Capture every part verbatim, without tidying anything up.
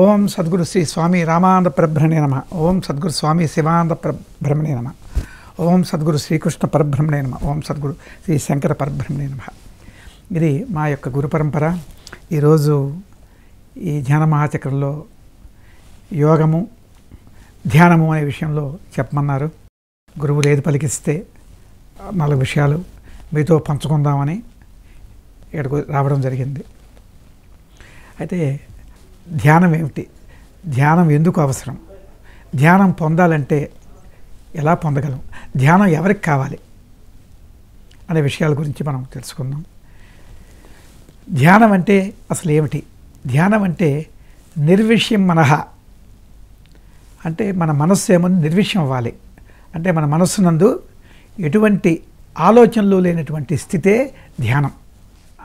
ओम सद्गुरु श्री स्वामी रामानंद परब्रह्मणे नमः। ओम सद्गुरु स्वामी शिवानंद परब्रह्मणे नमः। ओम सद्गुरु श्रीकृष्ण परब्रह्मणे नमः। ओम सद्गुरु श्री शंकर परब्रह्मणे नमः। ఇది మా యొక్క గురు పరంపర। ఈరోజు ఈ ధ్యాన మహాచక్రంలో యోగము ధ్యానము అనే విషయంలో చెప్పమన్నారు గురువు. ఏది పలికిస్తే నాలుగు విషయాలు మీతో పంచుకుందామని ఇక్కడికి రావడం జరిగింది. అయితే ధ్యానం ఏమిటి, ధ్యానం ఎందుకు అవసరం, ధ్యానం పొందాలంటే ఎలా పొందగలం, ధ్యానం ఎవరికి కావాలి అనే విషయాల గురించి మనం తెలుసుకుందాం. ధ్యానం అంటే అసలు ఏమిటి? ధ్యానం అంటే నిర్విషయం మనహ అంటే మన మనస్సు ఏమో నిర్విషయం అవ్వాలి. అంటే మన మనస్సు నందు ఎటువంటి ఆలోచనలు లేనటువంటి స్థితే ధ్యానం.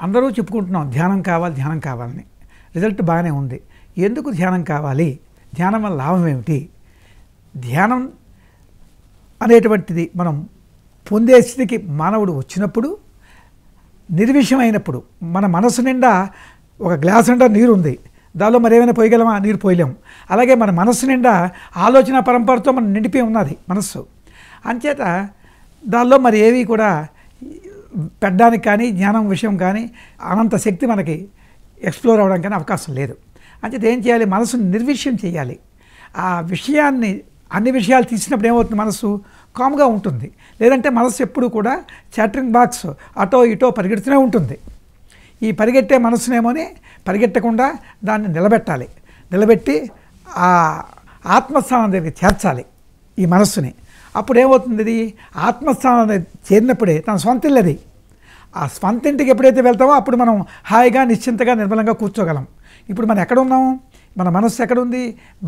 అందరూ చెప్పుకుంటున్నాం ధ్యానం కావాలి ధ్యానం కావాలని, రిజల్ట్ బాగానే ఉంది. ఎందుకు ధ్యానం కావాలి, ధ్యానం వల్ల లాభం ఏమిటి, ధ్యానం అనేటువంటిది మనం పొందే స్థితికి మానవుడు వచ్చినప్పుడు నిర్విషమైనప్పుడు మన మనసు నిండా ఒక గ్లాస్ నిండా నీరు ఉంది, దానిలో మరేమైనా పోయగలమా? నీరు పోయలేము. అలాగే మన మనసు నిండా ఆలోచన పరంపరతో మనం నిండిపి ఉన్నది మనస్సు. అంచేత దానిలో మరి ఏవి కూడా పెట్టడానికి కానీ జ్ఞానం విషయం కానీ అనంత శక్తి మనకి ఎక్స్ప్లోర్ అవ్వడానికి కానీ అవకాశం లేదు. అంచేత ఏం చేయాలి, మనసును నిర్విషయం చేయాలి. ఆ విషయాన్ని అన్ని విషయాలు తీసినప్పుడు ఏమవుతుంది, మనసు కామ్గా ఉంటుంది. లేదంటే మనసు ఎప్పుడు కూడా చాటరింగ్ బాక్స్ అటో ఇటో పరిగెడుతూనే ఉంటుంది. ఈ పరిగెట్టే మనసునేమోని పరిగెట్టకుండా దాన్ని నిలబెట్టాలి. నిలబెట్టి ఆ ఆత్మస్థానం దగ్గర చేర్చాలి ఈ మనస్సుని. అప్పుడు ఏమవుతుంది, ఇది ఆత్మస్థానం చేరినప్పుడే తన సొంత ఇల్లు అది. ఆ స్వంత ఇంటికి ఎప్పుడైతే వెళ్తామో అప్పుడు మనం హాయిగా నిశ్చింతగా నిర్మలంగా కూర్చోగలం. ఇప్పుడు మనం ఎక్కడ ఉన్నాము, మన మనస్సు ఎక్కడుంది?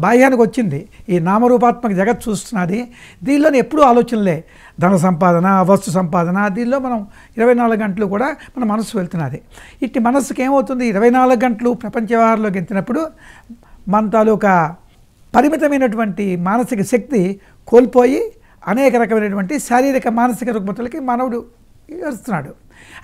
బాహ్యానికి వచ్చింది. ఈ నామరూపాత్మక జగత్ చూస్తున్నది. దీనిలోనే ఎప్పుడూ ఆలోచనలే, ధన సంపాదన వస్తు సంపాదన, దీనిలో మనం ఇరవై నాలుగు గంటలు కూడా మన మనస్సు వెళ్తున్నది. ఇట్టి మనస్సుకి ఏమవుతుంది, ఇరవై నాలుగు గంటలు ప్రపంచ వ్యవహారంలోకి వెళ్తున్నప్పుడు మన తాలూకా పరిమితమైనటువంటి మానసిక శక్తి కోల్పోయి అనేక రకమైనటువంటి శారీరక మానసిక రుగ్మతలకి మానవుడు వస్తున్నాడు.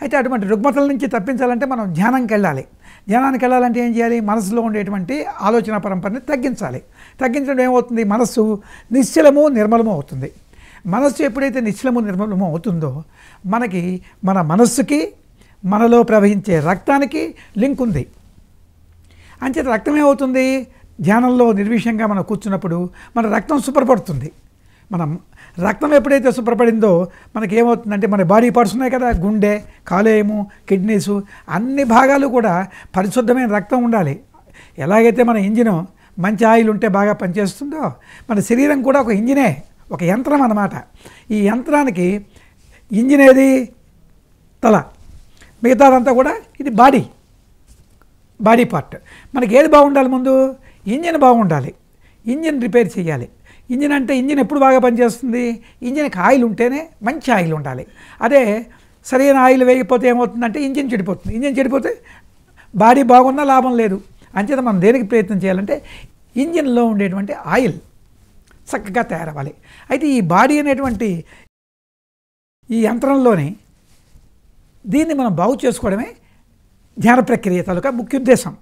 అయితే అటువంటి రుగ్మతల నుంచి తప్పించాలంటే మనం ధ్యానంకి వెళ్ళాలి. ధ్యానానికి వెళ్ళాలంటే ఏం చేయాలి, మనసులో ఉండేటువంటి ఆలోచన పరంపరని తగ్గించాలి. తగ్గించడం ఏమవుతుంది, మనస్సు నిశ్చలము నిర్మలము అవుతుంది. మనస్సు ఎప్పుడైతే నిశ్చలము నిర్మలము అవుతుందో మనకి మన మనస్సుకి మనలో ప్రవహించే రక్తానికి లింక్ ఉంది. అంచేత రక్తం ఏమవుతుంది, ధ్యానంలో నిర్విషయంగా మనం కూర్చున్నప్పుడు మన రక్తం శుభ్రపడుతుంది. మనం రక్తం ఎప్పుడైతే శుభ్రపడిందో మనకి ఏమవుతుందంటే మన బాడీ పార్ట్స్ ఉన్నాయి కదా, గుండె, కాలేయము, కిడ్నీసు, అన్ని భాగాలు కూడా పరిశుద్ధమైన రక్తం ఉండాలి. ఎలాగైతే మన ఇంజిన్ మంచి ఆయిల్ ఉంటే బాగా పనిచేస్తుందో మన శరీరం కూడా ఒక ఇంజినే, ఒక యంత్రం అన్నమాట. ఈ యంత్రానికి ఇంజిన్ ఏది, తల, మిగతాదంతా కూడా ఇది బాడీ బాడీ పార్ట్. మనకి ఏది బాగుండాలి, ముందు ఇంజిన్ బాగుండాలి, ఇంజిన్ రిపేర్ చేయాలి. ఇంజిన్ అంటే ఇంజిన్ ఎప్పుడు బాగా పనిచేస్తుంది, ఇంజిన్కి ఆయిల్ ఉంటేనే, మంచి ఆయిల్ ఉండాలి. అదే సరైన ఆయిల్ వేయకపోతే ఏమవుతుందంటే ఇంజిన్ చెడిపోతుంది. ఇంజిన్ చెడిపోతే బాడీ బాగున్నా లాభం లేదు. అంచేత మనం దేనికి ప్రయత్నం చేయాలంటే ఇంజిన్లో ఉండేటువంటి ఆయిల్ చక్కగా తయారవ్వాలి. అయితే ఈ బాడీ అనేటువంటి ఈ యంత్రంలోని దీన్ని మనం బాగు చేసుకోవడమే ధ్యాన ప్రక్రియ తాలూకా ముఖ్య ఉద్దేశం.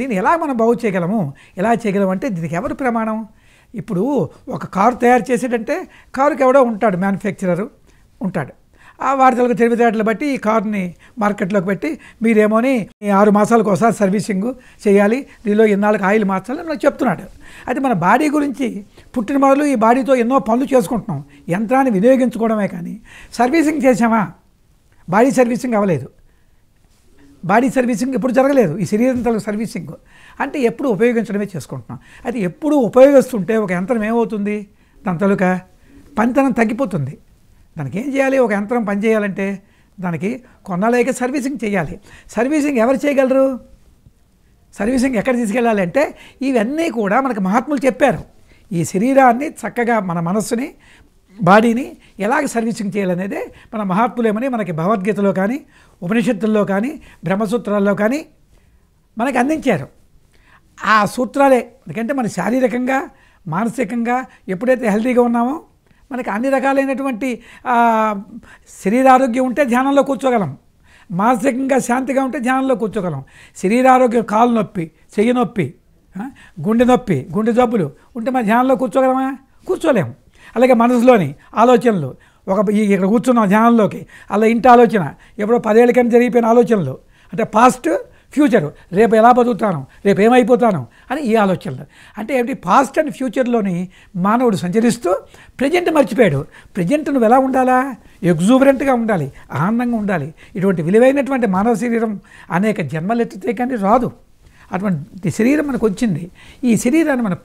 దీన్ని ఎలా మనం బాగు చేయగలము, ఎలా చేయగలం అంటే దీనికి ఎవరు ప్రమాణం? ఇప్పుడు ఒక కారు తయారు చేసేటంటే కారుకి ఎవడో ఉంటాడు, మ్యానుఫ్యాక్చరరు ఉంటాడు. ఆ వార్తలకు తెలివితేటలు బట్టి ఈ కారుని మార్కెట్లోకి పెట్టి మీరేమోని ఆరు మాసాలకు ఒకసారి సర్వీసింగ్ చేయాలి, దీనిలో ఇన్నాళ్ళకి ఆయిల్ మార్చాలని నాకు చెప్తున్నాడు. అయితే మన బాడీ గురించి పుట్టిన మొదలు ఈ బాడీతో ఎన్నో పనులు చేసుకుంటున్నాం, యంత్రాన్ని వినియోగించుకోవడమే. కానీ సర్వీసింగ్ చేసామా, బాడీ సర్వీసింగ్ అవ్వలేదు, బాడీ సర్వీసింగ్ ఎప్పుడు జరగలేదు. ఈ శరీరం తల సర్వీసింగ్ అంటే ఎప్పుడు ఉపయోగించడమే చేసుకుంటున్నాం. అయితే ఎప్పుడు ఉపయోగిస్తుంటే ఒక యంత్రం ఏమవుతుంది, దాని తాలూకా పనితనం తగ్గిపోతుంది. దానికి ఏం చేయాలి, ఒక యంత్రం పనిచేయాలంటే దానికి కొన్నాళ్ళైతే సర్వీసింగ్ చేయాలి. సర్వీసింగ్ ఎవరు చేయగలరు, సర్వీసింగ్ ఎక్కడ తీసుకెళ్ళాలి అంటే ఇవన్నీ కూడా మనకు మహాత్ములు చెప్పారు. ఈ శరీరాన్ని చక్కగా మన మనస్సుని బాడీని ఎలాగ సర్వీసింగ్ చేయాలనేదే మన మహాత్ములేమని మనకి భగవద్గీతలో కానీ ఉపనిషత్తుల్లో కానీ బ్రహ్మసూత్రాల్లో కానీ మనకు అందించారు. ఆ సూత్రాలే ఎందుకంటే మన శారీరకంగా మానసికంగా ఎప్పుడైతే హెల్తీగా ఉన్నామో మనకి అన్ని రకాలైనటువంటి శరీరారోగ్యం ఉంటే ధ్యానంలో కూర్చోగలం, మానసికంగా శాంతిగా ఉంటే ధ్యానంలో కూర్చోగలం. శరీరారోగ్యం, కాలు నొప్పి, చెయ్యి నొప్పి, గుండె నొప్పి గుండె జబ్బులు ఉంటే మన ధ్యానంలో కూర్చోగలమా? కూర్చోలేము. అలాగే మనసులోని ఆలోచనలు, ఒక ఇక్కడ కూర్చున్న ధ్యానంలోకి అలా ఇంటి ఆలోచన, ఎప్పుడో పదేళ్ళ కన్నా జరిగిపోయిన ఆలోచనలు, అంటే పాస్ట్ ఫ్యూచర్, రేపు ఎలా బతుకుతాను, రేపు ఏమైపోతాను అని ఈ ఆలోచనలు. అంటే ఏమిటి, పాస్ట్ అండ్ ఫ్యూచర్లోని మానవుడు సంచరిస్తూ ప్రజెంట్ మర్చిపోయాడు. ప్రజెంట్ నువ్వు ఎలా ఉండాలా? ఎగ్జూబరెంట్గా ఉండాలి, ఆనందంగా ఉండాలి. ఇటువంటి విలువైనటువంటి మానవ శరీరం అనేక జన్మలు ఎత్తితే కానీ రాదు. అటువంటి శరీరం మనకు వచ్చింది. ఈ శరీరాన్ని మనం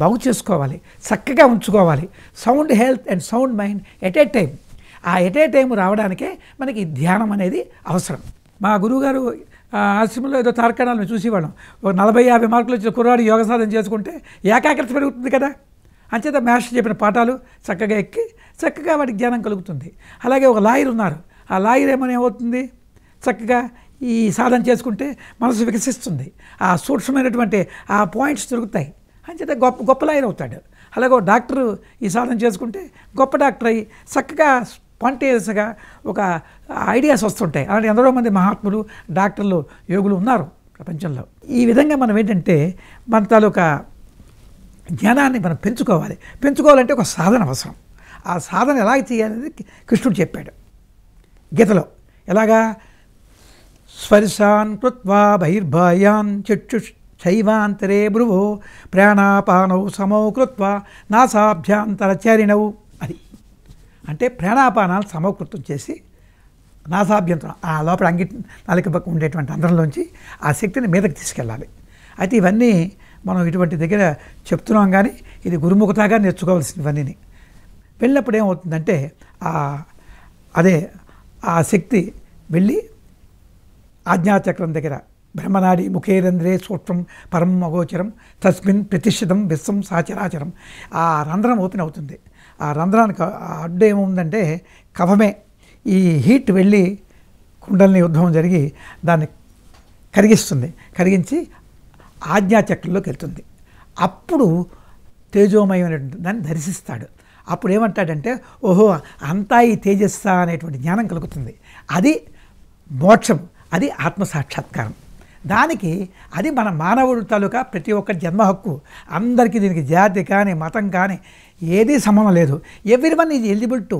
బాగు చేసుకోవాలి, చక్కగా ఉంచుకోవాలి. Sound health and sound mind at a time. ఆ ఎట్ ఏ టైం రావడానికే మనకి ధ్యానం అనేది అవసరం. మా గురువుగారు ఆశ్రమంలో ఏదో తార్కాణాలను చూసేవాళ్ళం. ఒక నలభై యాభై మార్కులు వచ్చిన కుర్రాడు యోగ సాధన చేసుకుంటే ఏకాగ్రత పెరుగుతుంది కదా. అంచేత మాస్టర్ చెప్పిన పాఠాలు చక్కగా ఎక్కి చక్కగా వాటికి ధ్యానం కలుగుతుంది. అలాగే ఒక లాయర్ ఉన్నారు. ఆ లాయర్ ఏమైనా ఏమవుతుంది, చక్కగా ఈ సాధన చేసుకుంటే మనసు వికసిస్తుంది, ఆ సూక్ష్మమైనటువంటి ఆ పాయింట్స్ దొరుకుతాయి. అంచేత గొప్ప గొప్ప లాయర్ అవుతాడు. అలాగే డాక్టరు ఈ సాధన చేసుకుంటే గొప్ప డాక్టర్ అయ్యి చక్కగా స్పాంటేనియస్గా ఒక ఐడియాస్ వస్తుంటాయి. అలాంటి ఎందరో మంది మహాత్ములు, డాక్టర్లు, యోగులు ఉన్నారు ప్రపంచంలో. ఈ విధంగా మనం ఏంటంటే మన తాలూకా జ్ఞానాన్ని మనం పెంచుకోవాలి. పెంచుకోవాలంటే ఒక సాధన అవసరం. ఆ సాధన ఎలా చేయాలనేది కృష్ణుడు చెప్పాడు గీతలో. ఎలాగా, స్పర్శాన్ కృత్వా బహిర్భాయాన్ చక్షుష్ శైవాంతరే భ్రువో ప్రాణాపానౌ సమౌ కృత్వా నాసాభ్యాంతరచరిణవు. అది అంటే ప్రాణాపానాలు సమకృతం చేసి నాసాభ్యంతరం, ఆ లోపల అంగి నాలుక పక్క ఉండేటువంటి అందరంలోంచి ఆ శక్తిని మీదకి తీసుకెళ్ళాలి. అయితే ఇవన్నీ మనం ఇటువంటి దగ్గర చెప్తున్నాం కానీ ఇది గురుముఖతగా నేర్చుకోవాల్సినవన్నీ. వెళ్ళినప్పుడు ఏమవుతుందంటే అదే ఆ శక్తి వెళ్ళి ఆజ్ఞాచక్రం దగ్గర బ్రహ్మనాడి ముఖేరంధ్రే సూక్ష్మం పరం అగోచరం తస్మిన్ ప్రతిష్ఠితం విశ్వం సాచరాచరం. ఆ రంధ్రం ఓపెన్ అవుతుంది. ఆ రంధ్రానికి అడ్డు ఏముందంటే కఫమే. ఈ హీట్ వెళ్ళి కుండలిని ఉద్భవం జరిగి దాన్ని కరిగిస్తుంది. కరిగించి ఆజ్ఞాచక్రంలోకి వెళ్తుంది. అప్పుడు తేజోమయమైనటువంటి దాన్ని దర్శిస్తాడు. అప్పుడు ఏమంటాడంటే, ఓహో అంతా ఈ తేజస్సా అనేటువంటి జ్ఞానం కలుగుతుంది. అది మోక్షం, అది ఆత్మసాక్షాత్కారం. దానికి అది మన మానవుడి తాలూకా ప్రతి ఒక్క జన్మ హక్కు. అందరికీ దీనికి జాతి కానీ మతం కానీ ఏదీ సంబంధం లేదు. Everyone is eligible to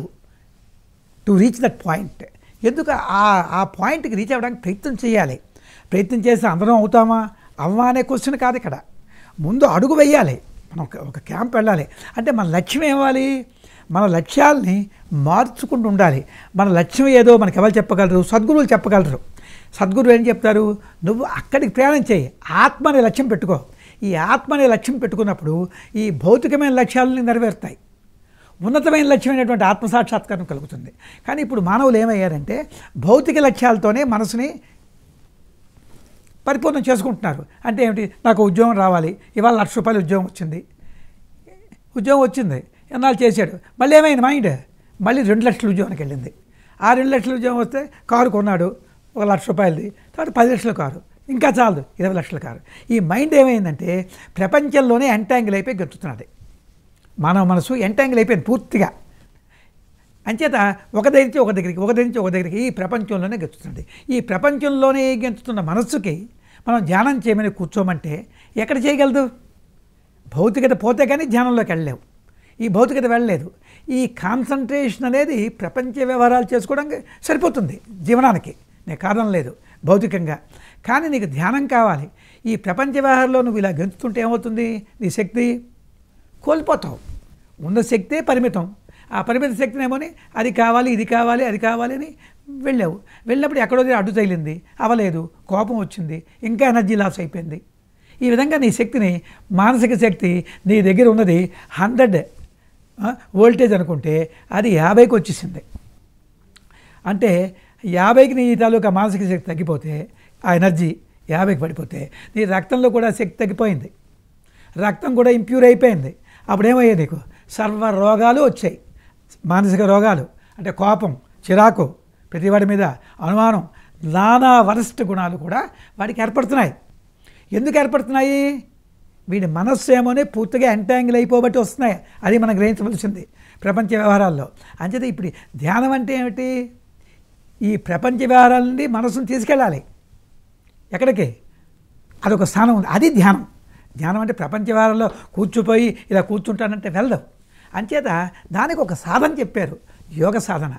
to reach that point. ఎందుకు ఆ ఆ పాయింట్కి రీచ్ అవ్వడానికి ప్రయత్నం చేయాలి. ప్రయత్నం చేస్తే అందరం అవుతామా అవ్వా అనే క్వశ్చన్ కాదు ఇక్కడ. ముందు అడుగు వేయాలి. మనం ఒక క్యాంప్ వెళ్ళాలి. అంటే మన లక్ష్యం ఏమవ్వాలి, మన లక్ష్యాలని మార్చుకుంటూ ఉండాలి. మన లక్ష్యం ఏదో మనకు ఎవరు చెప్పగలరు? సద్గురువులు చెప్పగలరు. సద్గురువు ఏం చెప్తారు, నువ్వు అక్కడికి ప్రయాణం చేయి, ఆత్మ అనే లక్ష్యం పెట్టుకో. ఈ ఆత్మ అనే లక్ష్యం పెట్టుకున్నప్పుడు ఈ భౌతికమైన లక్ష్యాలని నెరవేరుతాయి. ఉన్నతమైన లక్ష్యమైనటువంటి ఆత్మసాక్షాత్కారం కలుగుతుంది. కానీ ఇప్పుడు మానవులు ఏమయ్యారంటే భౌతిక లక్ష్యాలతోనే మనసుని పరిపూర్ణం చేసుకుంటున్నారు. అంటే ఏమిటి, నాకు ఉద్యోగం రావాలి, ఇవాళ లక్ష రూపాయలు ఉద్యోగం వచ్చింది. ఉద్యోగం వచ్చింది, ఎన్నాళ్ళు చేశాడు, మళ్ళీ ఏమైంది మైండ్, మళ్ళీ రెండు లక్షల ఉద్యోగానికి వెళ్ళింది. ఆ రెండు లక్షల ఉద్యోగం వస్తే కారు కొన్నాడు, ఒక లక్ష రూపాయలది, తర్వాత పది లక్షల కారు, ఇంకా చాలదు ఇరవై లక్షల కారు. ఈ మైండ్ ఏమైందంటే ప్రపంచంలోనే ఎంటాంగిల్ అయిపోయి గెలుతున్నది. మానవ మనసు ఎంటాంగిల్ అయిపోయింది పూర్తిగా. అంచేత ఒక దగ్గర ఒక దగ్గరికి ఒక దగ్గర ఒక దగ్గరికి ఈ ప్రపంచంలోనే గెలుతున్నది. ఈ ప్రపంచంలోనే గెలుతున్న మనస్సుకి మనం ధ్యానం చేయమని కూర్చోమంటే ఎక్కడ చేయగలదు? భౌతికత పోతే కానీ ధ్యానంలోకి వెళ్ళలేవు. ఈ భౌతికత వెళ్ళలేదు. ఈ కాన్సన్ట్రేషన్ అనేది ప్రపంచ వ్యవహారాలు చేసుకోవడానికి సరిపోతుంది జీవనానికి, నీకు కారణం లేదు భౌతికంగా. కానీ నీకు ధ్యానం కావాలి. ఈ ప్రపంచ వ్యవహారంలో నువ్వు ఇలా గెంతుతుంటే ఏమవుతుంది, నీ శక్తి కోల్పోతావు. ఉన్న శక్తే పరిమితం. ఆ పరిమిత శక్తినేమోని అది కావాలి ఇది కావాలి అది కావాలి అని వెళ్ళావు. వెళ్ళినప్పుడు ఎక్కడో అడ్డు తగిలింది, అవలేదు, కోపం వచ్చింది, ఇంకా ఎనర్జీ లాస్ అయిపోయింది. ఈ విధంగా నీ శక్తిని, మానసిక శక్తి నీ దగ్గర ఉన్నది హండ్రెడ్ వోల్టేజ్ అనుకుంటే అది యాభైకి వచ్చేసింది. అంటే యాభైకి నీ తాలూకా మానసిక శక్తి తగ్గిపోతే, ఆ ఎనర్జీ యాభైకి పడిపోతే నీ రక్తంలో కూడా శక్తి తగ్గిపోయింది, రక్తం కూడా ఇంప్యూర్ అయిపోయింది. అప్పుడు ఏమయ్యాయి, నీకు సర్వ రోగాలు వచ్చాయి. మానసిక రోగాలు అంటే కోపం, చిరాకు, ప్రతివాడి మీద అనుమానం, నానా వరస్ట్ గుణాలు కూడా వాడికి ఏర్పడుతున్నాయి. ఎందుకు ఏర్పడుతున్నాయి? వీడి మనస్సు ఏమోనే పూర్తిగా ఎంటాంగిల్ అయిపోబట్టి వస్తున్నాయి. అది మనం గ్రహించవలసింది ప్రపంచ వ్యవహారాల్లో. అంచేది ఇప్పుడు ధ్యానం అంటే ఏమిటి, ఈ ప్రపంచ వ్యవహారాల నుండి మనసును తీసుకెళ్ళాలి ఎక్కడికి, అదొక స్థానం ఉంది, అది ధ్యానం. ధ్యానం ప్రపంచ వారలో కూర్చోపోయి ఇలా కూర్చుంటానంటే వెళ్ళదు. అంచేత దానికి ఒక సాధన చెప్పారు, యోగ సాధన.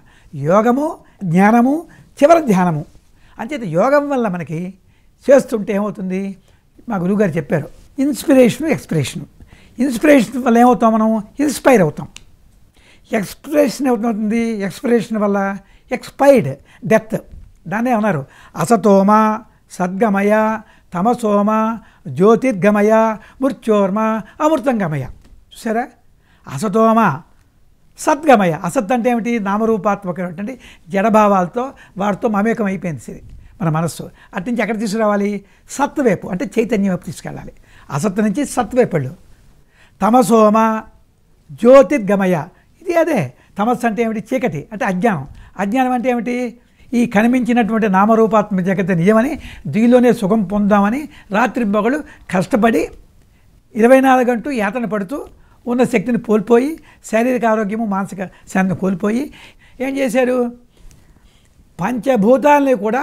యోగము జ్ఞానము చివరి ధ్యానము. అంచేత యోగం వల్ల మనకి చేస్తుంటే ఏమవుతుంది, మా గురువుగారు చెప్పారు ఇన్స్పిరేషను ఎక్స్ప్రెషను. ఇన్స్పిరేషన్ వల్ల ఏమవుతాం, మనం ఇన్స్పైర్ అవుతాం. ఎక్స్ప్రెషన్ ఏమవుతుంది, ఎక్స్ప్రెషన్ వల్ల ఎక్స్పైర్డ్ డెత్. దాన్నే ఉన్నారు అసతోమ సద్గమయ తమసోమ జ్యోతిర్గమయ మృత్యోర్మ అమృతంగమయ. చూసారా, అసతోమ సద్గమయ. అసత్ అంటే ఏమిటి, నామరూపాత్మకమైనటువంటి జడభావాలతో వాటితో మమేకం అయిపోయింది మన మనస్సు. అటు నుంచి ఎక్కడ తీసుకురావాలి, సత్వైపు అంటే చైతన్యం వైపు తీసుకెళ్ళాలి. అసత్ నుంచి సత్వైపు వెళ్ళు. తమసోమ జ్యోతిర్గమయ, ఇది అదే. తమస్సు అంటే ఏమిటి, చీకటి అంటే అజ్ఞానం. అజ్ఞానం అంటే ఏమిటి, ఈ కనిపించినటువంటి నామరూపాత్మ జగత నిజమని దీనిలోనే సుఖం పొందామని రాత్రి పగలు కష్టపడి ఇరవై నాలుగు గంటలు యాతన పడుతూ ఉన్న శక్తిని కోల్పోయి, శారీరక ఆరోగ్యము మానసిక శాంతిని కోల్పోయి ఏం చేశారు, పంచభూతాలని కూడా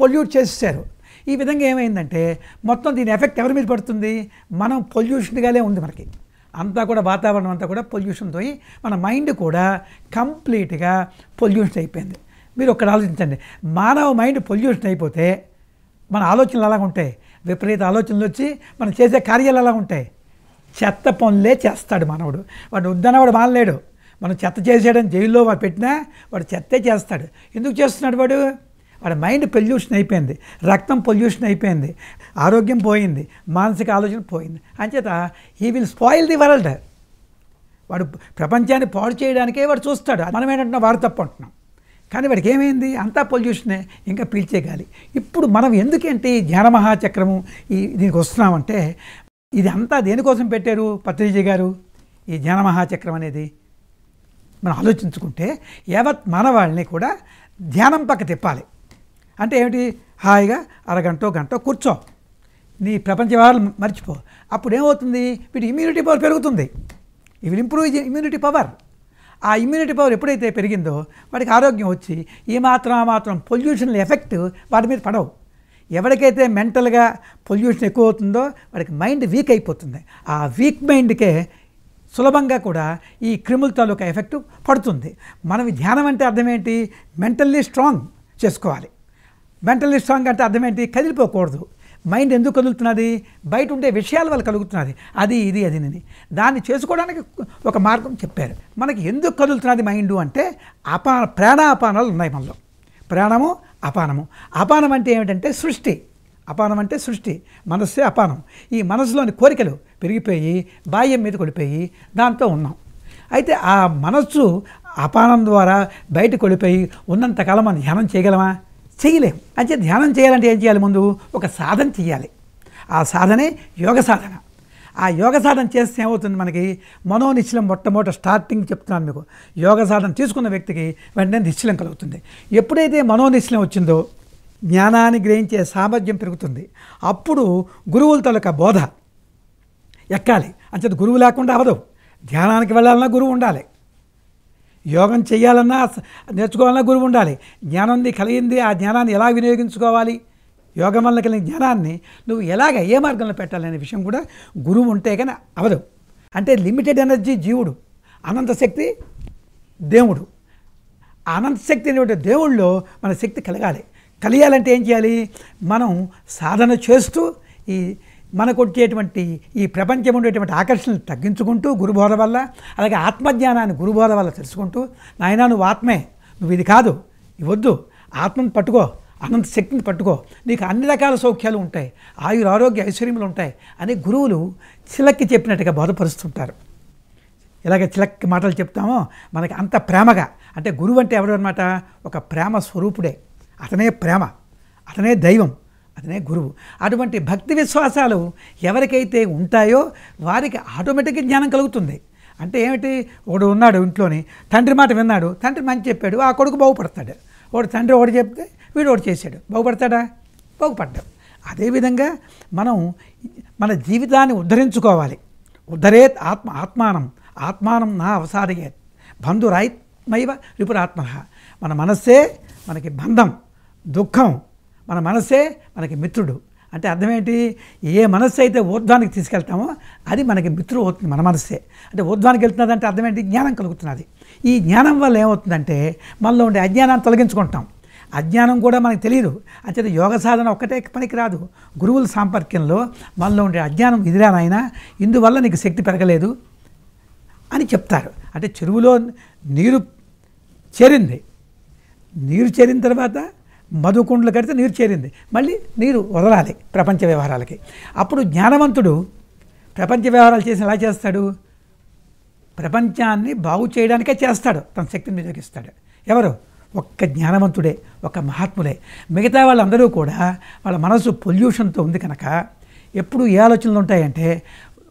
పొల్యూట్ చేసేసారు. ఈ విధంగా ఏమైందంటే మొత్తం దీని ఎఫెక్ట్ ఎవరి మీద పడుతుంది, మనం పొల్యూషన్గానే ఉంది మనకి అంతా కూడా. వాతావరణం అంతా కూడా పొల్యూషన్తో మన మైండ్ కూడా కంప్లీట్గా పొల్యూషన్ అయిపోయింది. మీరు ఒక్కడ ఆలోచించండి, మానవ మైండ్ పొల్యూషన్ అయిపోతే మన ఆలోచనలు అలాగ ఉంటాయి, విపరీత ఆలోచనలు వచ్చి మనం చేసే కార్యాలు అలా ఉంటాయి. చెత్త పనులే చేస్తాడు మానవుడు. వాడు వద్దన వాడు మానలేడు. మనం చెత్త చేసేయడం జైల్లో వాడు పెట్టినా వాడు చెత్తే చేస్తాడు. ఎందుకు చేస్తున్నాడు, వాడు వాడి మైండ్ పొల్యూషన్ అయిపోయింది, రక్తం పొల్యూషన్ అయిపోయింది, ఆరోగ్యం పోయింది, మానసిక ఆలోచన పోయింది. అంచేత he will spoil the world. వాడు ప్రపంచాన్ని పాడు చేయడానికే వాడు చూస్తాడు. మనం ఏంటంటున్నాం, వాడు తప్పు అంటున్నాం. కానీ వాడికి ఏమైంది, అంతా పొల్యూషనే, ఇంకా పీల్చేయాలి. ఇప్పుడు మనం ఎందుకంటే ఈ ధ్యాన మహాచక్రము ఈ దీనికి వస్తున్నామంటే, ఇది అంతా దేనికోసం పెట్టారు పత్రిజీ గారు ఈ ధ్యాన మహాచక్రం అనేది మనం ఆలోచించుకుంటే, యావత్ మానవాళ్ళని కూడా ధ్యానం పక్క తిప్పాలి. అంటే ఏమిటి, హాయిగా అరగంటో గంటో కూర్చో, నీ ప్రపంచ వ్యవహారాలు మర్చిపో. అప్పుడు ఏమవుతుంది, వీటి ఇమ్యూనిటీ పవర్ పెరుగుతుంది. ఇవి ఇంప్రూవ్ ఇమ్యూనిటీ పవర్. ఆ ఇమ్యూనిటీ పవర్ ఎప్పుడైతే పెరిగిందో వాడికి ఆరోగ్యం వచ్చి ఈ మాత్రం ఆ మాత్రం పొల్యూషన్ ఎఫెక్ట్ వాటి మీద పడవు. ఎవరికైతే మెంటల్గా పొల్యూషన్ ఎక్కువ అవుతుందో వాడికి మైండ్ వీక్ అయిపోతుంది. ఆ వీక్ మైండ్కే సులభంగా కూడా ఈ క్రిముల తాలూకా ఎఫెక్ట్ పడుతుంది. మనం ధ్యానం అంటే అర్థం ఏంటి, మెంటల్లీ స్ట్రాంగ్ చేసుకోవాలి. మెంటల్లీ స్ట్రాంగ్ అంటే అర్థం ఏంటి, కదిలిపోకూడదు. మైండ్ ఎందుకు కదులుతున్నది, బయట ఉండే విషయాల వల్ల కలుగుతున్నది, అది ఇది అది అని. దాన్ని చేసుకోవడానికి ఒక మార్గం చెప్పారు. మనకి ఎందుకు కదులుతున్నది మైండ్ అంటే అపాన ప్రాణాపానాలు ఉన్నాయి మనలో. ప్రాణము అపానము. అపానం అంటే ఏమిటంటే సృష్టి. అపానం అంటే సృష్టి, మనస్సే అపానం. ఈ మనసులోని కోరికలు పెరిగిపోయి బాహ్యం మీద కొలిపోయి దాంతో ఉన్నాం. అయితే ఆ మనస్సు అపానం ద్వారా బయట కొలిపోయి ఉన్నంతకాలం మనం ధ్యానం చేయగలమా, చేయలేము. అంటే ధ్యానం చేయాలంటే ఏం చేయాలి, ముందు ఒక సాధన చేయాలి. ఆ సాధనే యోగ సాధన. ఆ యోగ సాధన చేస్తే ఏమవుతుంది, మనకి మనో నిశ్చలం. మొట్టమొదటి స్టార్టింగ్ చెప్తున్నాను మీకు, యోగ సాధన తీసుకున్న వ్యక్తికి వెంటనే నిశ్చలం కలుగుతుంది. ఎప్పుడైతే మనో నిశ్చలం వచ్చిందో జ్ఞానాన్ని గ్రహించే సామర్థ్యం పెరుగుతుంది. అప్పుడు గురువుల తాలూకా బోధ ఎక్కాలి. అంటే గురువు లేకుండా అవదు. ధ్యానానికి వెళ్ళాలన్నా గురువు ఉండాలి, యోగం చేయాలన్నా నేర్చుకోవాలన్నా గురువు ఉండాలి. జ్ఞానం కలిగింది, ఆ జ్ఞానాన్ని ఎలా వినియోగించుకోవాలి, యోగం వల్ల కలిగిన జ్ఞానాన్ని నువ్వు ఎలాగ ఏ మార్గంలో పెట్టాలనే విషయం కూడా గురువు ఉంటే కానీ అవదు. అంటే లిమిటెడ్ ఎనర్జీ జీవుడు, అనంత శక్తి దేవుడు. అనంత శక్తి అనేటువంటి దేవుడిలో మన శక్తి కలగాలి. కలియాలంటే ఏం చేయాలి, మనం సాధన చేస్తూ ఈ మనకు వచ్చేటువంటి ఈ ప్రపంచం ఉండేటువంటి ఆకర్షణలు తగ్గించుకుంటూ గురుబోధ వల్ల, అలాగే ఆత్మజ్ఞానాన్ని గురుబోధ వల్ల తెలుసుకుంటూ, నాయనా నువ్వు ఆత్మే, నువ్వు ఇది కాదు, ఇవి వద్దు, ఆత్మను పట్టుకో, అనంత శక్తిని పట్టుకో, నీకు అన్ని రకాల సౌఖ్యాలు ఉంటాయి, ఆయుర ఆరోగ్య ఐశ్వర్యములు ఉంటాయి అని గురువులు చిలక్కి చెప్పినట్టుగా బోధపరుస్తుంటారు. ఇలాగ చిలక్కి మాటలు చెప్తామో మనకి అంత ప్రేమగా. అంటే గురువు అంటే ఎవరు అనమాట, ఒక ప్రేమ స్వరూపుడే. అతనే ప్రేమ, అతనే దైవం, అతనే గురువు. అటువంటి భక్తి విశ్వాసాలు ఎవరికైతే ఉంటాయో వారికి ఆటోమేటిక్గా జ్ఞానం కలుగుతుంది. అంటే ఏమిటి, ఒకడు ఉన్నాడు ఇంట్లోని, తండ్రి మాట విన్నాడు, తండ్రి మంచి చెప్పాడు, ఆ కొడుకు బాగుపడతాడు. ఒకడు తండ్రి ఒకటి చెప్తే వీడు ఒకటి చేశాడు, బాగుపడతాడా, బాగుపడ్డాడు. అదేవిధంగా మనం మన జీవితాన్ని ఉద్ధరించుకోవాలి. ఉద్ధరేత్ ఆత్మ ఆత్మానం, ఆత్మానం నా అవసారయేత్ బంధురాత్మైవ రిపురాత్మ. మన మనస్సే మనకి బంధం, దుఃఖం. మన మనసే మనకి మిత్రుడు. అంటే అర్థం ఏంటి ఏ మనసు అయితే ఊర్ధ్వానికి తీసుకెళ్తామో అది మనకి మిత్రుడు అవుతుంది మన మనసే అంటే ఊర్ధ్వానికి వెళ్తున్నదంటే అర్థం ఏంటి జ్ఞానం కలుగుతున్నది ఈ జ్ఞానం వల్ల ఏమవుతుందంటే మనలో ఉండే అజ్ఞానాన్ని తొలగించుకుంటాం అజ్ఞానం కూడా మనకు తెలియదు అంచేత యోగ సాధన ఒక్కటే పనికి రాదు గురువుల సాంపర్క్యంలో మనలో ఉండే అజ్ఞానం ఇదిరా నాయనా ఇందువల్ల నీకు శక్తి పెరగలేదు అని చెప్తారు అంటే చెరువులో నీరు చేరింది నీరు చేరిన తర్వాత మధుకుండలు కడితే నీరు చేరింది మళ్ళీ నీరు వదలాలి ప్రపంచ వ్యవహారాలకి అప్పుడు జ్ఞానవంతుడు ప్రపంచ వ్యవహారాలు చేసి ఎలా చేస్తాడు ప్రపంచాన్ని బాగు చేయడానికే చేస్తాడు తన శక్తిని వినియోగిస్తాడు ఎవరు ఒక్క జ్ఞానవంతుడే ఒక మహాత్ముడే మిగతా వాళ్ళందరూ కూడా వాళ్ళ మనసు పొల్యూషన్తో ఉంది కనుక ఎప్పుడు ఏ ఆలోచనలు ఉంటాయంటే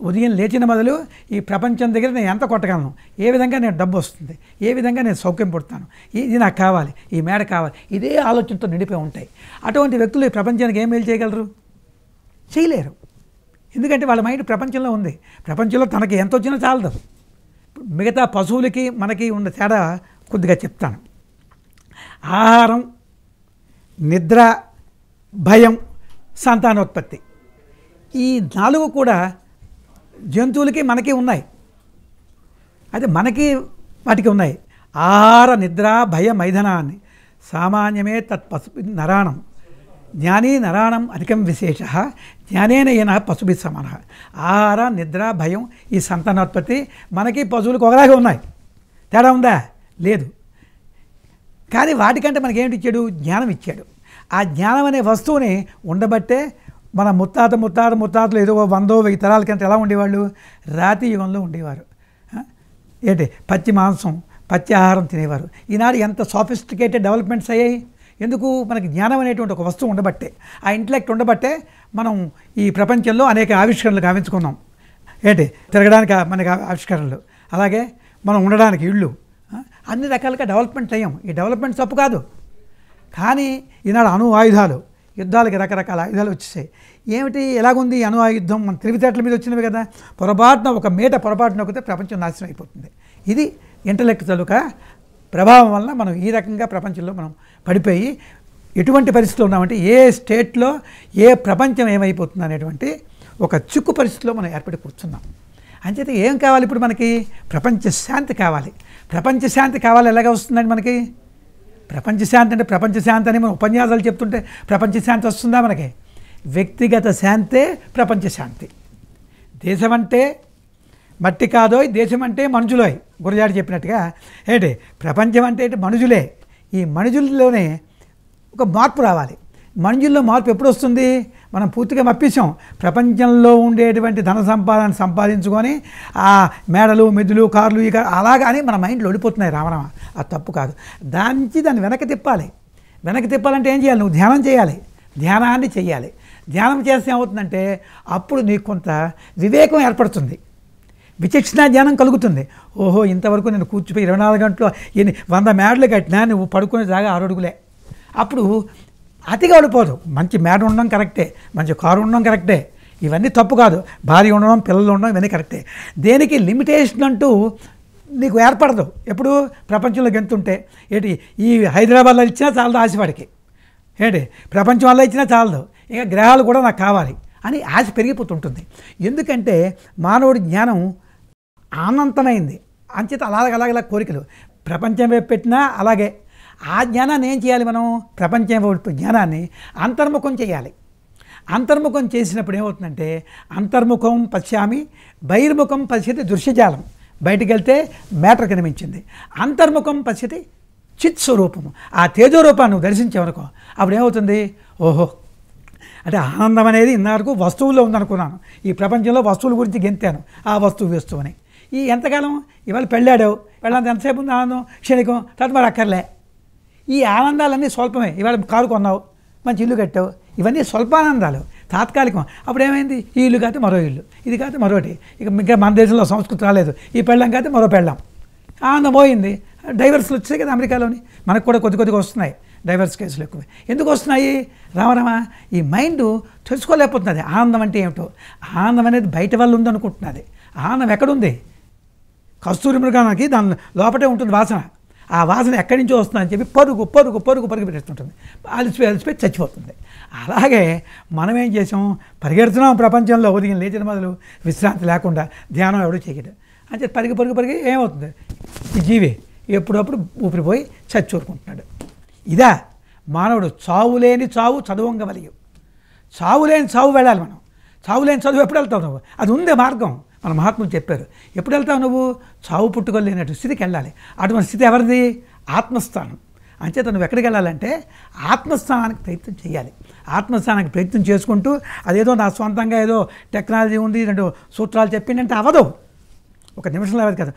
ఉదయం లేచిన మొదలు ఈ ప్రపంచం దగ్గర నేను ఎంత కొట్టగలను ఏ విధంగా నేను డబ్బు వస్తుంది ఏ విధంగా నేను సౌఖ్యం పడుతాను ఇది నాకు కావాలి ఈ మేడ కావాలి ఇదే ఆలోచనతో నిండిపోయి ఉంటాయి అటువంటి వ్యక్తులు ఈ ప్రపంచానికి ఏం మేలు చేయగలరు చేయలేరు ఎందుకంటే వాళ్ళ మైండ్ ప్రపంచంలో ఉంది ప్రపంచంలో తనకి ఎంత వచ్చినా చాలదు మిగతా పశువులకి మనకి ఉన్న తేడా కొద్దిగా చెప్తాను ఆహారం నిద్ర భయం సంతానోత్పత్తి ఈ నాలుగు కూడా జంతువులకి మనకి ఉన్నాయి అదే మనకి వాటికి ఉన్నాయి ఆహార నిద్ర భయ మైథనాన్ని సామాన్యమే తత్ పశుభి నరాణం జ్ఞానీ నరాణం అధికం విశేష జ్ఞానేన ఈయన పశుభి సమాన ఆహార నిద్ర భయం ఈ సంతానోత్పత్తి మనకి పశువులకు ఒకలాగే ఉన్నాయి తేడా ఉందా లేదు కానీ వాటికంటే మనకి ఏమిటి ఇచ్చాడు జ్ఞానం ఇచ్చాడు ఆ జ్ఞానం అనే వస్తువుని ఉండబట్టే మన ముత్తాత ముత్తాత ముత్తాతలు ఏదో వందో వెయ్యి తరాల కంటే ఎలా ఉండేవాళ్ళు రాతి యుగంలో ఉండేవారు ఏంటి పచ్చి మాంసం పచ్చి ఆహారం తినేవారు ఈనాడు ఎంత సోఫిస్టికేటెడ్ డెవలప్మెంట్స్ అయ్యాయి ఎందుకు మనకి జ్ఞానం అనేటువంటి ఒక వస్తువు ఉండబట్టే ఆ ఇంటలెక్ట్ ఉండబట్టే మనం ఈ ప్రపంచంలో అనేక ఆవిష్కరణలు గావించుకున్నాం ఏంటి తిరగడానికి మనకి ఆవిష్కరణలు అలాగే మనం ఉండడానికి ఇళ్ళు అన్ని రకాలుగా డెవలప్మెంట్ అయ్యాం ఈ డెవలప్మెంట్ తప్పు కాదు కానీ ఈనాడు అణు ఆయుధాలు యుద్ధాలకి రకరకాల ఆయుధాలు వచ్చేసాయి ఏమిటి ఎలాగుంది అణు ఆయుధం మన తెలివితేటల మీద వచ్చినవి కదా పొరపాటున ఒక మేట పొరపాటున ఒకతే ప్రపంచం నాశనం అయిపోతుంది ఇది ఇంటలెక్ట్ తాలూకా ప్రభావం వలన మనం ఈ రకంగా ప్రపంచంలో మనం పడిపోయి ఎటువంటి పరిస్థితుల్లో ఉన్నామంటే ఏ స్టేట్లో ఏ ప్రపంచం ఏమైపోతుంది అనేటువంటి ఒక చిక్కు పరిస్థితిలో మనం ఏర్పడి కూర్చున్నాం అంచేత ఏం కావాలి ఇప్పుడు మనకి ప్రపంచ శాంతి కావాలి ప్రపంచ శాంతి కావాలి ఎలాగ వస్తుందండి మనకి ప్రపంచ శాంతి అంటే ప్రపంచ శాంతి అని మనం ఉపన్యాసాలు చెప్తుంటే ప్రపంచ శాంతి వస్తుందా మనకి వ్యక్తిగత శాంతే ప్రపంచ శాంతి దేశం అంటే మట్టి కాదోయ్ దేశం అంటే మనుషులోయ్ గురజాడ చెప్పినట్టుగా ఏంటి ప్రపంచం అంటే మనుషులే ఈ మనుషుల్లోనే ఒక మార్పు రావాలి మనుషుల్లో మార్పు ఎప్పుడు వస్తుంది మనం పూర్తిగా మప్పించాం ప్రపంచంలో ఉండేటువంటి ధన సంపాదన సంపాదించుకొని ఆ మేడలు మెదులు కార్లు ఇక అలాగా అని మన మైండ్లో ఓడిపోతున్నాయి రామరామ అది తప్పు కాదు దాని నుంచి దాన్ని వెనక్కి తిప్పాలి వెనక్కి తిప్పాలంటే ఏం చేయాలి నువ్వు ధ్యానం చేయాలి ధ్యానాన్ని చేయాలి ధ్యానం చేస్తే ఏమవుతుందంటే అప్పుడు నీకు కొంత వివేకం ఏర్పడుతుంది విచక్షణ జ్ఞానం కలుగుతుంది ఓహో ఇంతవరకు నేను కూర్చుపోయి ఇరవై నాలుగు గంటలు ఎన్ని వంద మేడలు కట్టినా నువ్వు పడుకునే జాగా ఆరు అడుగులే అప్పుడు అతిగా ఓడిపోదు మంచి మేడ ఉండడం కరెక్టే మంచి కారు ఉండడం కరెక్టే ఇవన్నీ తప్పు కాదు భార్య ఉండడం పిల్లలు ఉండడం ఇవన్నీ కరెక్టే దేనికి లిమిటేషన్ అంటూ నీకు ఏర్పడదు ఎప్పుడు ప్రపంచంలో గెంతుంటే ఏంటి ఈ హైదరాబాద్లో ఇచ్చినా చాలదు ఆశవాడికి ఏంటి ప్రపంచంలో ఇచ్చినా చాలదు ఇంకా గ్రహాలు కూడా నాకు కావాలి అని ఆశ పెరిగిపోతుంటుంది ఎందుకంటే మానవుడి జ్ఞానం అనంతమైంది అంచేత అలాగ అలాగలా కోరికలు ప్రపంచం వైపు పెట్టినా అలాగే ఆ జ్ఞానాన్ని ఏం చేయాలి మనం ప్రపంచం జ్ఞానాన్ని అంతర్ముఖం చేయాలి అంతర్ముఖం చేసినప్పుడు ఏమవుతుందంటే అంతర్ముఖం పశ్యామి బహిర్ముఖం పశ్యతి దృశ్యజాలం బయటికి వెళ్తే మ్యాటర్ కనిపించింది అంతర్ముఖం పశ్యతి చిత్ స్వరూపము ఆ తేజోరూపాన్ని నువ్వు దర్శించేవనుకో అప్పుడు ఏమవుతుంది ఓహో అంటే ఆనందం అనేది ఇన్నారకు వస్తువుల్లో ఉందనుకున్నాను ఈ ప్రపంచంలో వస్తువుల గురించి గెంతాను ఆ వస్తువు వస్తువు అని ఈ ఎంతకాలం ఇవాళ పెళ్ళాడావు పెళ్ళంత ఎంతసేపు ఉంది ఆనందం క్షణికం తర్వాత మరి అక్కర్లే ఈ ఆనందాలన్నీ స్వల్పమే ఇవాళ కారు కొన్నావు మంచి ఇల్లు కట్టావు ఇవన్నీ స్వల్పానందాలు తాత్కాలికం అప్పుడు ఏమైంది ఈ ఇల్లు కాదు మరో ఇల్లు ఇది కాదు మరొకటి ఇక ఇంకా మన దేశంలో సంస్కృతి రాలేదు ఈ పెళ్ళం కాదు మరో పెళ్ళం ఆనందం పోయింది డైవర్స్లు వచ్చాయి కదా అమెరికాలోని మనకు కూడా కొద్ది కొద్దిగా వస్తున్నాయి డైవర్స్ కేసులు ఎక్కువ ఎందుకు వస్తున్నాయి రామరామా ఈ మైండ్ తెలుసుకోలేకపోతున్నది ఆనందం అంటే ఏమిటో ఆనందం అనేది బయట వల్ల ఉందనుకుంటున్నది ఆనందం ఎక్కడుంది కస్తూరి మృగానికి దాని లోపటే ఉంటుంది వాసన ఆ వాసన ఎక్కడి నుంచో వస్తుందని చెప్పి పరుగు పరుగు పరుగు పరుగు పెట్టేస్తుంటుంది. అలసిపోయి అలసిపోయి చచ్చిపోతుంది. అలాగే మనం ఏం చేసాం, పరిగెడుతున్నాం ప్రపంచంలో, ఉదయం లేచిన మొదలు విశ్రాంతి లేకుండా ధ్యానం ఎవడో చేయడు అని చెప్పి పరిగి పరిగి పరిగి ఏమవుతుంది, ఈ జీవి ఎప్పుడప్పుడు ఊపిరిపోయి చచ్చి ఊరుకుంటున్నాడు. ఇదా మానవుడు చావులేని చావు చదువుంగలిగి, చావులేని చావు వెళ్ళాలి మనం. చావులేని చదువు ఎప్పుడు వెళ్తావు నువ్వు, అది ఉందే మార్గం, మన మహాత్ములు చెప్పారు. ఎప్పుడు వెళ్తావు నువ్వు, చావు పుట్టుకోలేనటు స్థితికి వెళ్ళాలి. అటువంటి స్థితి ఎవరిది, ఆత్మస్థానం. అంచేత నువ్వు ఎక్కడికి వెళ్ళాలంటే ఆత్మస్థానానికి ప్రయత్నం చేయాలి. ఆత్మస్థానానికి ప్రయత్నం చేసుకుంటూ అదేదో నా సొంతంగా ఏదో టెక్నాలజీ ఉంది రెండు సూత్రాలు చెప్పిందంటే అవదు, ఒక నిమిషంలో అవ్వదు కదా.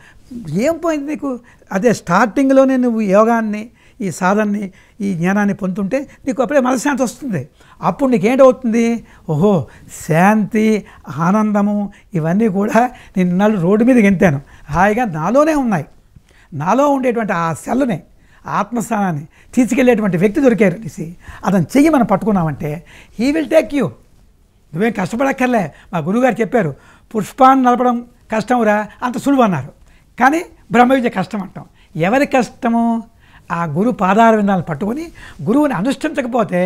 ఏం పోయింది నీకు, అదే స్టార్టింగ్లోనే నువ్వు యోగాన్ని ఈ సాధనని ఈ జ్ఞానాన్ని పొందుతుంటే నీకు అప్పుడే మనశ్శాంతి వస్తుంది. అప్పుడు నీకేంటవుతుంది, ఓహో శాంతి ఆనందము ఇవన్నీ కూడా నేను ఇన్నాళ్ళు రోడ్డు మీద గెంతాను, హాయిగా నాలోనే ఉన్నాయి. నాలో ఉండేటువంటి ఆ సెల్లని ఆత్మస్థానాన్ని తీసుకెళ్ళేటువంటి వ్యక్తి దొరికారు అనేసి అతను చెయ్యి మనం పట్టుకున్నామంటే హీ విల్ టేక్ యూ. నువ్వేం కష్టపడక్కర్లే. మా గురువుగారు చెప్పారు, పుష్పాన్ని నలపడం కష్టంరా అంత సులువు అన్నారు, కానీ బ్రహ్మ విద్య కష్టం అంటాం. ఎవరి కష్టము, ఆ గురు పాదార విందాలను పట్టుకొని గురువుని అనుష్ఠించకపోతే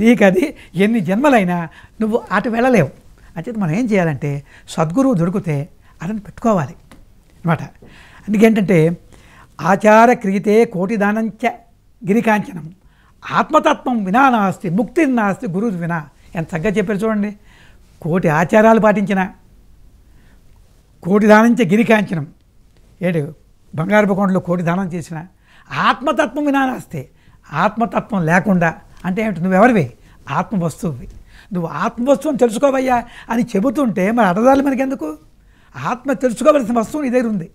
నీకు అది ఎన్ని జన్మలైనా నువ్వు అటు వెళ్ళలేవు. అంచేత మనం ఏం చేయాలంటే సద్గురువు దొరికితే అతను పెట్టుకోవాలి అనమాట. అందుకేంటంటే ఆచార క్రియతే కోటి దానంచ గిరికాంచనం, ఆత్మతత్వం వినా నాస్తి ముక్తి నాస్తి గురువు వినా. ఎంత చక్కగా చెప్పారు చూడండి, కోటి ఆచారాలు పాటించిన కోటి దానంచ గిరికాంచనం, ఏంటి బంగారపు కొండలో కోటి దానం చేసిన ఆత్మతత్వం వినానాస్తే ఆత్మతత్వం లేకుండా అంటే ఏమిటి, నువ్వెవరివి, ఆత్మవస్తువువి. నువ్వు ఆత్మవస్తువుని తెలుసుకోవయ్యా అని చెబుతుంటే మరి అడగాలి మనకెందుకు, ఆత్మ తెలుసుకోవలసిన వస్తువు నీ దగ్గర ఉంది,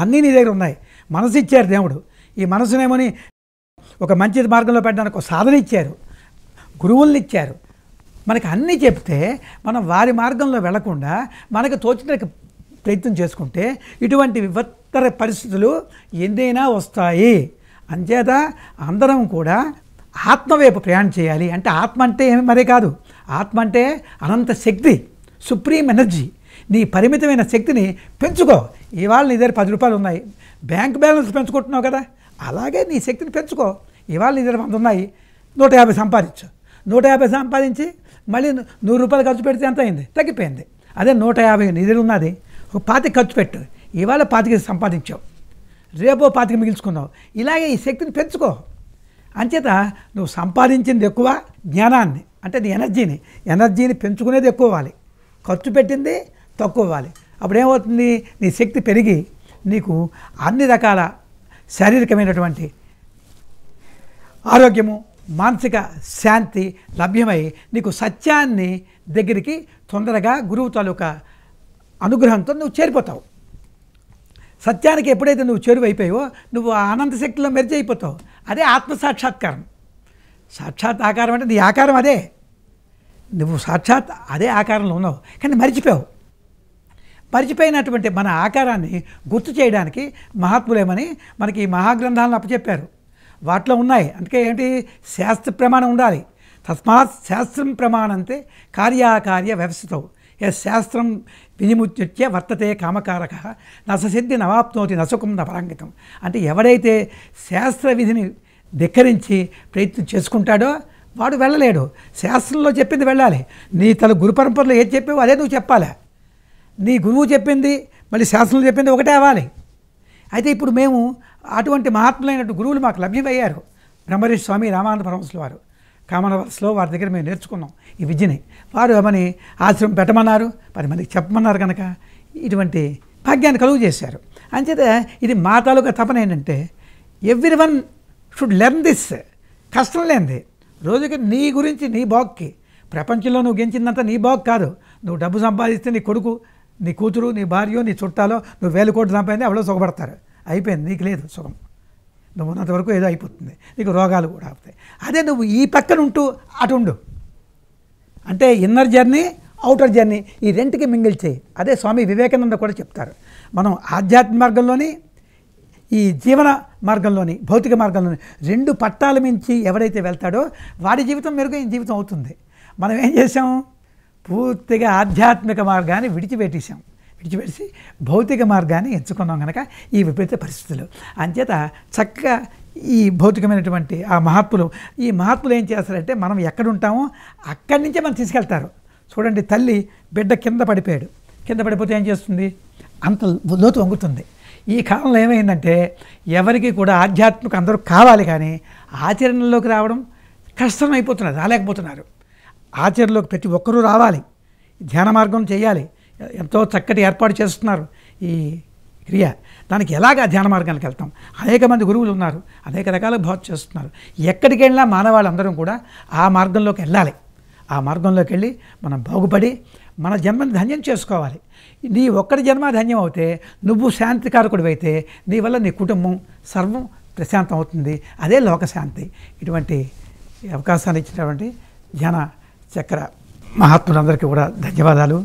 అన్నీ నీ దగ్గర ఉన్నాయి. మనసు ఇచ్చారు దేవుడు, ఈ మనసునేమోని ఒక మంచి మార్గంలో పెట్టడానికి ఒక సాధన ఇచ్చారు, గురువుల్ని ఇచ్చారు. మనకి అన్నీ చెప్తే మనం వారి మార్గంలో వెళ్లకుండా మనకు తోచిన ప్రయత్నం చేసుకుంటే ఇటువంటి వివత్తర పరిస్థితులు ఎన్నైనా వస్తాయి. అంచేత అందరం కూడా ఆత్మవైపు ప్రయాణం చేయాలి. అంటే ఆత్మ అంటే ఏమి మరే కాదు, ఆత్మ అంటే అనంత శక్తి, సుప్రీం ఎనర్జీ. నీ పరిమితమైన శక్తిని పెంచుకో. ఇవాళ నీ దగ్గర పది రూపాయలు ఉన్నాయి, బ్యాంక్ బ్యాలెన్స్ పెంచుకుంటున్నావు కదా, అలాగే నీ శక్తిని పెంచుకో. ఇవాళ నీ దగ్గర వంద ఉన్నాయి, నూట యాభై సంపాదించు. నూట యాభై సంపాదించి మళ్ళీ నూరు రూపాయలు ఖర్చు పెడితే ఎంత అయింది, తగ్గిపోయింది. అదే నూట యాభై నీ దగ్గర ఉన్నది, ఒక పాతికి ఖర్చు పెట్టు. ఇవాళ పాతికి సంపాదించావు, రేపో పాతికి మిగిల్చుకున్నావు. ఇలాగే ఈ శక్తిని పెంచుకో. అంచేత నువ్వు సంపాదించింది ఎక్కువ జ్ఞానాన్ని, అంటే నీ ఎనర్జీని ఎనర్జీని పెంచుకునేది ఎక్కువ అవ్వాలి, ఖర్చు పెట్టింది తక్కువ అవ్వాలి. అప్పుడేమవుతుంది, నీ శక్తి పెరిగి నీకు అన్ని రకాల శారీరకమైనటువంటి ఆరోగ్యము, మానసిక శాంతి లభ్యమై నీకు సత్యాన్ని దగ్గరికి తొందరగా గురువు తాలూకా అనుగ్రహంతో నువ్వు చేరిపోతావు. సత్యానికి ఎప్పుడైతే నువ్వు చేరువైపోయావో నువ్వు ఆనంద శక్తిలో మెర్జ్ అయిపోతావు. అదే ఆత్మసాక్షాత్కారం. సాక్షాత్ ఆకారం అంటే నీ ఆకారం అదే, నువ్వు సాక్షాత్ అదే ఆకారంలో ఉన్నావు, కానీ మరిచిపోయావు. మరిచిపోయినటువంటి మన ఆకారాన్ని గుర్తు చేయడానికి మహాత్ములేమని మనకి మహాగ్రంథాలను అప్పచెప్పారు, వాటిలో ఉన్నాయి. అందుకే ఏంటి, శాస్త్ర ప్రమాణం ఉండాలి. తస్మాత్ శాస్త్రం ప్రమాణంతే కార్యాకార్య వ్యవస్థవు, యస్ శాస్త్రం వినిముత్య వర్తతే కామకారక నససిద్ధి నవాప్నోతి నసుకం నపరాంగితం. అంటే ఎవడైతే శాస్త్ర విధిని ధిక్కరించి ప్రయత్నం చేసుకుంటాడో వాడు వెళ్ళలేడు. శాస్త్రంలో చెప్పింది వెళ్ళాలి. నీ తల గురు పరంపరలో ఏది చెప్పావో అదే నువ్వు చెప్పాలి. నీ గురువు చెప్పింది మళ్ళీ శాస్త్రంలో చెప్పింది ఒకటే అవ్వాలి. అయితే ఇప్పుడు మేము అటువంటి మహాత్ములైనటువంటి గురువులు మాకు లభ్యమయ్యారు. బ్రహ్మర్షి స్వామి రామానంద పరమహంసుల వారు కామనవర్స్లో వారి దగ్గర మేము నేర్చుకున్నాం ఈ విద్యని. వారు ఏమని ఆశ్రమం పెట్టమన్నారు, పది మందికి చెప్పమన్నారు, కనుక ఇటువంటి భాగ్యాన్ని కలుగు చేశారు. అంచేత ఇది మా తాలూకా తపన ఏంటంటే every one should learn this. కష్టం లేనిది, రోజుకి నీ గురించి నీ బాక్కి, ప్రపంచంలో నువ్వు గెంచినంత నీ బాక్ కాదు. నువ్వు డబ్బు సంపాదిస్తే నీ కొడుకు, నీ కూతురు, నీ భార్య, నీ చుట్టాలో నువ్వు వేలు కోట్లు సంపాదించి ఎవరో సుఖపడతారు, అయిపోయింది. నీకు లేదు సుఖం, నువ్వు ఉన్నంతవరకు ఏదో అయిపోతుంది, నీకు రోగాలు కూడా అవుతాయి. అదే నువ్వు ఈ పక్కన ఉంటూ అటు ఉండు, అంటే ఇన్నర్ జర్నీ అవుటర్ జర్నీ ఈ రెంటికి మింగిల్ చేయి. అదే స్వామి వివేకానంద కూడా చెప్తారు, మనం ఆధ్యాత్మిక మార్గంలోని ఈ జీవన మార్గంలోని భౌతిక మార్గంలోని రెండు పట్టాల మించి ఎవడైతే వెళ్తాడో వాడి జీవితం మెరుగైన జీవితం అవుతుంది. మనం ఏం చేసాం, పూర్తిగా ఆధ్యాత్మిక మార్గాన్ని విడిచిపెట్టేశాం. విడిచిపెట్టి భౌతిక మార్గాన్ని ఎంచుకున్నాం గనక ఈ విపరీత పరిస్థితులు. అంచేత చక్కగా ఈ భౌతికమైనటువంటి ఆ మహాత్ములు ఈ మహాత్ములు ఏం చేస్తారంటే మనం ఎక్కడుంటామో అక్కడి నుంచే మనం తీసుకెళ్తారు. చూడండి, తల్లి బిడ్డ కింద పడిపోయాడు, కింద పడిపోతే ఏం చేస్తుంది, అంత లోతు వంగుతుంది. ఈ కాలంలో ఏమైందంటే ఎవరికి కూడా ఆధ్యాత్మిక అందరూ కావాలి కానీ ఆచరణలోకి రావడం కష్టమైపోతున్నారు, రాలేకపోతున్నారు. ఆచరణలోకి ప్రతి ఒక్కరూ రావాలి, ధ్యాన మార్గం చేయాలి. ఎంతో చక్కటి ఏర్పాటు చేస్తున్నారు ఈ క్రియ. దానికి ఎలాగ ధ్యాన మార్గానికి వెళ్తాం, అనేక మంది గురువులు ఉన్నారు, అనేక రకాల బోధ చేస్తున్నారు. ఎక్కడికి వెళ్ళినా మానవాళ్ళందరం కూడా ఆ మార్గంలోకి వెళ్ళాలి. ఆ మార్గంలోకి వెళ్ళి మనం బాగుపడి మన జన్మని ధన్యం చేసుకోవాలి. నీ ఒక్కడి జన్మ ధన్యం అవుతే, నువ్వు శాంతికారకుడు అయితే, నీ వల్ల నీ కుటుంబం సర్వం ప్రశాంతం అవుతుంది. అదే లోకశాంతి. ఇటువంటి అవకాశాన్ని ఇచ్చినటువంటి ధ్యాన చక్ర మహాత్ములందరికీ కూడా ధన్యవాదాలు.